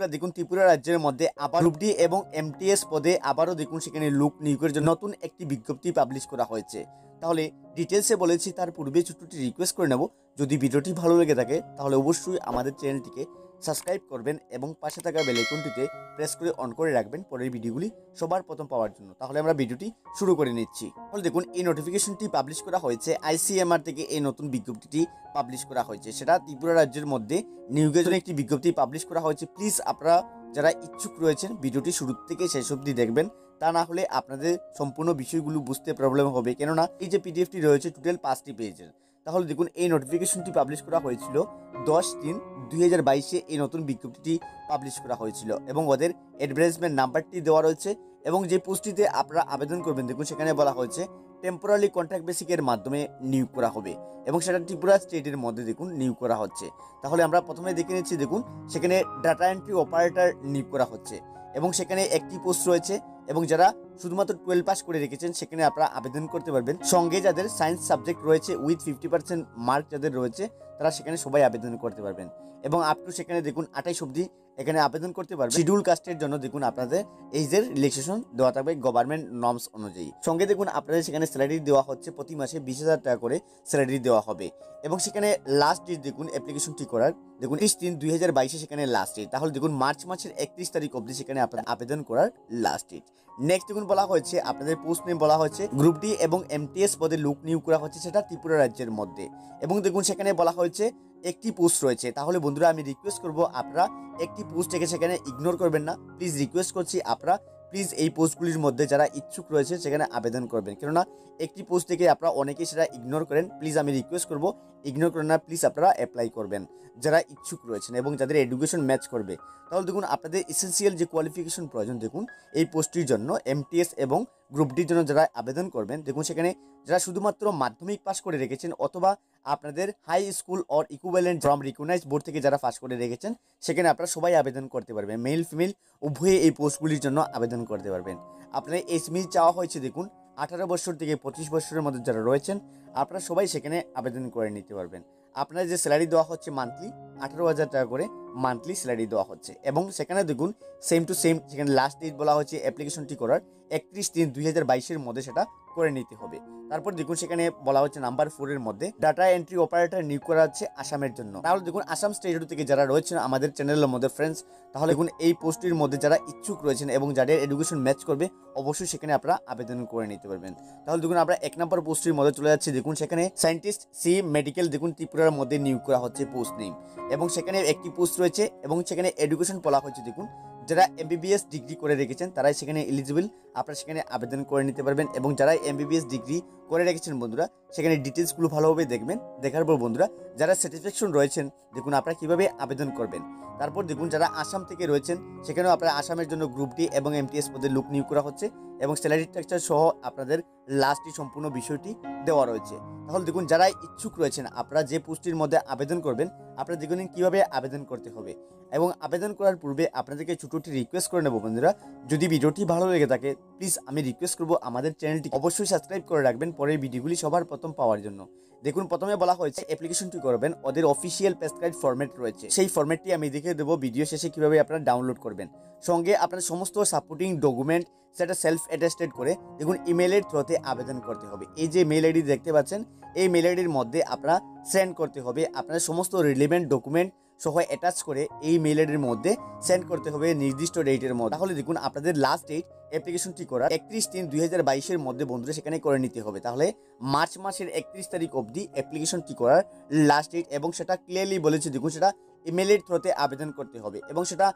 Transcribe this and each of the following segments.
देखुन त्रिपुरा राज्य मध्य ग्रुप डी एवं एमटीएस पदे आबारो देखुन सेखाने लोक नियोगের জন্য নতুন একটি বিজ্ঞপ্তি পাবলিশ করা হয়েছে। তাহলে ডিটেইলসে বলেছি, তার পূর্বে ছোটটি রিকোয়েস্ট করে নেব, যদি ভিডিওটি ভালো লেগে থাকে তাহলে অবশ্যই আমাদের চ্যানেলটিকে সাবস্ক্রাইব করবেন এবং পাশে থাকা বেল আইকনটিতে প্রেস করে অন করে রাখবেন পরের ভিডিওগুলি সবার প্রথম পাওয়ার জন্য। তাহলে আমরা ভিডিওটি শুরু করে নিচ্ছি। তাহলে দেখুন, এই নোটিফিকেশনটি পাবলিশ করা হয়েছে, আইসিএমআর থেকে এই নতুন বিজ্ঞপ্তিটি পাবলিশ করা হয়েছে। সেটা ত্রিপুরা রাজ্যের মধ্যে নিয়োগের জন্য একটি বিজ্ঞপ্তি পাবলিশ করা হয়েছে। প্লিজ আপনারা যারা ইচ্ছুক রয়েছেন ভিডিওটি শুরু থেকে শেষ অবধি দেখবেন, তা না হলে আপনাদের সম্পূর্ণ বিষয়গুলো বুঝতে প্রবলেম হবে, কেননা এই যে পিডিএফটি রয়েছে টোটাল 5টি পেজের। তাহলে দেখুন, এই নোটিফিকেশনটি পাবলিশ করা হয়েছিল 10/3/2022-এ এই নতুন বিজ্ঞপ্তিটি পাবলিশ করা হয়েছিল এবং ওদের অ্যাডভার্টাইজমেন্ট নাম্বারটি দেওয়া রয়েছে এবং যে পোস্টটিতে আপনারা আবেদন করবেন দেখুন সেখানে বলা হয়েছে টেম্পোরারি কন্ট্রাক্ট বেসিকের মাধ্যমে নিয়োগ করা হবে এবং সেটা ত্রিপুরা স্টেটের মধ্যে দেখুন নিয়োগ করা হচ্ছে। তাহলে আমরা প্রথমে দেখে নিচ্ছি, দেখুন সেখানে ডাটা এন্ট্রি অপারেটর নিয়োগ করা হচ্ছে এবং সেখানে একটি পোস্ট রয়েছে এবং যারা শুধুমাত্র 12 পাস করে রেখেছেন সেখানে আপনারা আবেদন করতে পারবেন। সঙ্গে যাদের সায়েন্স সাবজেক্ট রয়েছে উইথ 50% মার্ক যাদের রয়েছে তারা সেখানে সবাই আবেদন করতে পারবেন এবং আপ টু সেখানে দেখুন 28 অবধি এখানে আবেদন করতে পারবেন। শিডিউল কাস্টের জন্য দেখুন আপনাদের এইজের রিল্যাক্সেশন দেওয়া থাকবে গভর্নমেন্ট নর্মস অনুযায়ী। সঙ্গে দেখুন আপনাদের সেখানে স্যালারি দেওয়া হচ্ছে প্রতি মাসে 20,000 টাকা করে স্যালারি দেওয়া হবে এবং সেখানে লাস্ট ডেট দেখুন অ্যাপ্লিকেশনটি করার দেখুন 30/3/2022-এ সেখানে লাস্ট ডেট। তাহলে দেখুন মার্চ মাসের 31 তারিখ অবধি সেখানে আপনাদের আবেদন করার লাস্ট ডেট। নেক্সট দেখুন বলা হয়েছে আপনাদের পোস্ট নেম বলা হয়েছে গ্রুপ ডি এবং এমটিএস পদে লোক নিয়োগ করা হচ্ছে, সেটা ত্রিপুরা রাজ্যের মধ্যে এবং দেখুন সেখানে বলা হয়েছে একটি পোস্ট রয়েছে। তাহলে বন্ধুরা আমি রিকোয়েস্ট করব আপনারা একটি পোস্ট থেকে সেখানে ইগনোর করবেন না, প্লিজ রিকোয়েস্ট করছি আপনারা প্লিজ এই পোস্টগুলির মধ্যে যারা ইচ্ছুক রয়েছে সেখানে আবেদন করবেন, কেননা একটি পোস্ট থেকে আপনারা অনেকেই সেটা ইগনোর করেন। প্লিজ আমি রিকোয়েস্ট করব ইগনোর করেন না, প্লিজ আপনারা অ্যাপ্লাই করবেন যারা ইচ্ছুক রয়েছেন এবং যাদের এডুকেশন ম্যাচ করবে। তাহলে দেখুন আপনাদের এসেন্সিয়াল যে কোয়ালিফিকেশন প্রয়োজন দেখুন এই পোস্টটির জন্য এমটিএস এবং গ্রুপ ডির জন্য যারা আবেদন করবেন দেখুন সেখানে যারা শুধুমাত্র মাধ্যমিক পাস করে রেখেছেন অথবা আপনাদের high school or equivalent from recognised board থেকে যারা পাস করে রেখেছেন সেখানে আপনারা সবাই আবেদন করতে পারবেন, মেল ফিমেল উভয়ে এই পোস্টগুলির জন্য আবেদন করতে পারবেন। আপনার এজমিল চাওয়া হয়েছে দেখুন 18 বছর থেকে 25 বছরের মধ্যে যারা রয়েছেন আপনারা সবাই সেখানে আবেদন করে নিতে পারবেন। আপনার যে স্যালারি দেওয়া হচ্ছে মান্থলি 18,000 টাকা করে মান্থলি স্যালারি দেওয়া হচ্ছে এবং সেখানে দেখুন সেম টু সেম সেখানে লাস্ট ডেট বলা হচ্ছে অ্যাপ্লিকেশনটি করার 31/3/2022-এর মধ্যে সেটা করে নিতে হবে। তারপর দেখুন সেখানে বলা হচ্ছে নাম্বার 4-এর মধ্যে ডাটা এন্ট্রি অপারেটর নিয়োগ করা হচ্ছে আসামের জন্য। তাহলে দেখুন আসাম স্টেট থেকে যারা রয়েছেন আমাদের চ্যানেলের মধ্যে ফ্রেন্ডস, তাহলে দেখুন এই পোস্টটির মধ্যে যারা ইচ্ছুক রয়েছেন এবং যাদের এডুকেশন ম্যাচ করবে অবশ্যই সেখানে আপনারা আবেদন করে নিতে পারবেন। তাহলে দেখুন আমরা 1 নম্বর পোস্টটির মধ্যে চলে যাচ্ছি, দেখুন সেখানে সায়েন্টিস্ট সি মেডিকেল দেখুন ত্রিপুরার মধ্যে নিয়োগ করা হচ্ছে পোস্ট নেম এবং সেখানে একটি পোস্ট রয়েছে এবং সেখানে এডুকেশন বলা হয়েছে দেখুন যারা MBBS ডিগ্রি করে রেখেছেন তারাই সেখানে এলিজিবল, আপনারা সেখানে আবেদন করে নিতে পারবেন এবং যারা MBBS ডিগ্রি করে রেখেছেন বন্ধুরা সেখানে ডিটেলসগুলো ভালোভাবে দেখবেন। দেখার পর বন্ধুরা যারা স্যাটিসফ্যাকশন রয়েছেন দেখুন আপনারা কীভাবে আবেদন করবেন। তারপর দেখুন যারা আসাম থেকে রয়েছেন সেখানেও আপনারা আসামের জন্য গ্রুপ ডি এবং MTS পদে লোক নিয়োগ করা হচ্ছে এবং স্যালারি স্ট্রাকচার সহ আপনাদের লাস্টটি সম্পূর্ণ বিষয়টি দেওয়া রয়েছে। তাহলে দেখুন যারা ইচ্ছুক রয়েছেন আপনারা যে পোস্টটির মধ্যে আবেদন করবেন আপনারা দেখুন কীভাবে আবেদন করতে হবে এবং আবেদন করার পূর্বে আপনাদেরকে ছোটটি রিকোয়েস্ট করে নেব বন্ধুরা, যদি ভিডিওটি ভালো লেগে থাকে প্লিজ আমি রিকোয়েস্ট করব আমাদের চ্যানেলটি অবশ্যই সাবস্ক্রাইব করে রাখবেন পরের ভিডিওগুলি সবার প্রথম পাওয়ার জন্য। দেখুন প্রথমে বলা হয়েছে অ্যাপ্লিকেশনটি করবেন ওদের অফিসিয়াল প্রেসক্রাইব ফরম্যাট রয়েছে, সেই ফরম্যাটটি আমি দেখিয়ে দেবো ভিডিও শেষে কীভাবে আপনারা ডাউনলোড করবেন। সঙ্গে আপনার সমস্ত সাপোর্টিং ডকুমেন্ট সেটা সেলফ অ্যাটেস্টেড করে দেখুন ইমেলের থ্রুতে আবেদন করতে হবে। এই যে মেল আইডি দেখতে পাচ্ছেন এই মেল আইডির মধ্যে আপনারা সেন্ড করতে হবে আপনার সমস্ত রিলেভেন্ট ডকুমেন্ট সহ অ্যাটাচ করে এই মেল আইডির মধ্যে সেন্ড করতে হবে নির্দিষ্ট ডেটের মধ্যে। তাহলে দেখুন আপনাদের লাস্ট ডেট অ্যাপ্লিকেশনটি করার 31/3/2022-এর মধ্যে বন্ধুরা সেখানে করে নিতে হবে। তাহলে মার্চ মাসের 31 তারিখ অবধি অ্যাপ্লিকেশনটি করার লাস্ট ডেট এবং সেটা ক্লিয়ারলি বলেছে দেখুন সেটা ইমেলের থ্রুতে আবেদন করতে হবে এবং সেটা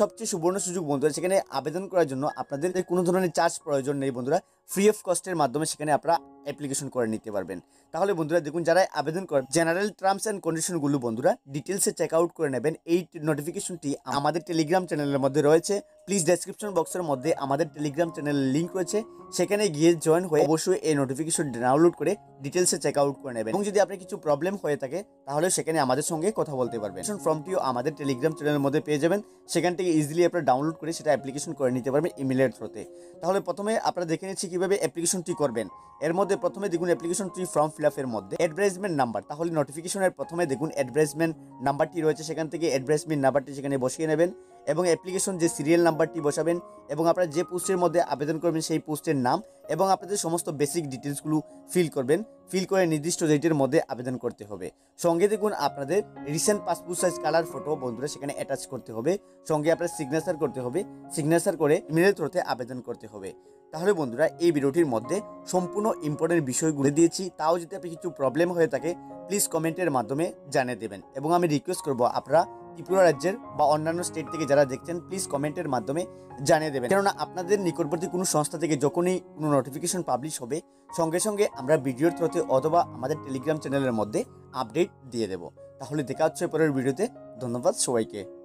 সবচেয়ে সুবর্ণ সুযোগ বন্ধুরা সেখানে আবেদন করার জন্য আপনাদের কোনো ধরনের চার্জ প্রয়োজন নেই বন্ধুরা, ফ্রি অফ কস্টের মাধ্যমে সেখানে আপনারা অ্যাপ্লিকেশন করে নিতে পারবেন। তাহলে বন্ধুরা দেখুন যারা আবেদন করেন জেনারেল টার্মস অ্যান্ড কন্ডিশনগুলো বন্ধুরা ডিটেলসে চেক আউট করে নেবেন। এই নোটিফিকেশনটি আমাদের টেলিগ্রাম চ্যানেলের মধ্যে রয়েছে, প্লিজ ডেসক্রিপশন বক্সের মধ্যে আমাদের টেলিগ্রাম চ্যানেলের লিঙ্ক রয়েছে, সেখানে গিয়ে জয়েন হয়ে অবশ্যই এই নোটিফিকেশন ডাউনলোড করে ডিটেলসে চেক আউট করে নেবেন এবং যদি আপনার কিছু প্রবলেম হয়ে থাকে তাহলে সেখানে আমাদের সঙ্গে কথা বলতে পারবেন। ফর্মটিও আমাদের টেলিগ্রাম চ্যানেলের মধ্যে পেয়ে যাবেন, সেখান থেকে ইজিলি আপনারা ডাউনলোড করে সেটা অ্যাপ্লিকেশন করে নিতে পারবেন ইমেলের থ্রুতে। তাহলে প্রথমে আপনারা দেখে নিচ্ছি কীভাবে অ্যাপ্লিকেশনটি করবেন। এর মধ্যে প্রথমে দেখুন অ্যাপ্লিকেশনটি ফর্ম ফিল আপের মধ্যে অ্যাডভার্টাইজমেন্ট নাম্বার, তাহলে নোটিফিকেশনের প্রথমে দেখুন অ্যাডভার্টাইজমেন্ট নাম্বারটি রয়েছে সেখান থেকে অ্যাডভার্টাইজমেন্ট নাম্বারটি সেখানে বসিয়ে নেবেন এবং অ্যাপ্লিকেশন যে সিরিয়াল নাম্বারটি বসাবেন এবং আপনারা যে পোস্টের মধ্যে আবেদন করবেন সেই পোস্টের নাম এবং আপনাদের সমস্ত বেসিক ডিটেলসগুলো ফিল করবেন। ফিল করে নির্দিষ্ট ডেটের মধ্যে আবেদন করতে হবে। সঙ্গে দেখুন আপনাদের recent passport size colour photo বন্ধুরা সেখানে অ্যাটাচ করতে হবে, সঙ্গে আপনার সিগনেচার করতে হবে, সিগনেচার করে ইমেলের থ্রুতে আবেদন করতে হবে। তাহলে বন্ধুরা এই ভিডিওটির মধ্যে সম্পূর্ণ ইম্পর্টেন্ট বিষয়গুলো দিয়েছি, তাও যদি আপনি কিছু প্রবলেম হয়ে থাকে প্লিজ কমেন্টের মাধ্যমে জানিয়ে দেবেন। এবং আমি রিকোয়েস্ট করবো আপনারা ত্রিপুরা রাজ্যের বা অন্যান্য স্টেট থেকে যারা দেখছেন প্লিজ কমেন্টের মাধ্যমে জানিয়ে দেবেন, কেননা আপনাদের নিকটবর্তী কোনো সংস্থা থেকে যখনই কোনো নোটিফিকেশন পাবলিশ হবে সঙ্গে সঙ্গে আমরা ভিডিওর থ্রুতে অথবা আমাদের টেলিগ্রাম চ্যানেলের মধ্যে আপডেট দিয়ে দেব। তাহলে দেখা হচ্ছে পরের ভিডিওতে, ধন্যবাদ সবাইকে।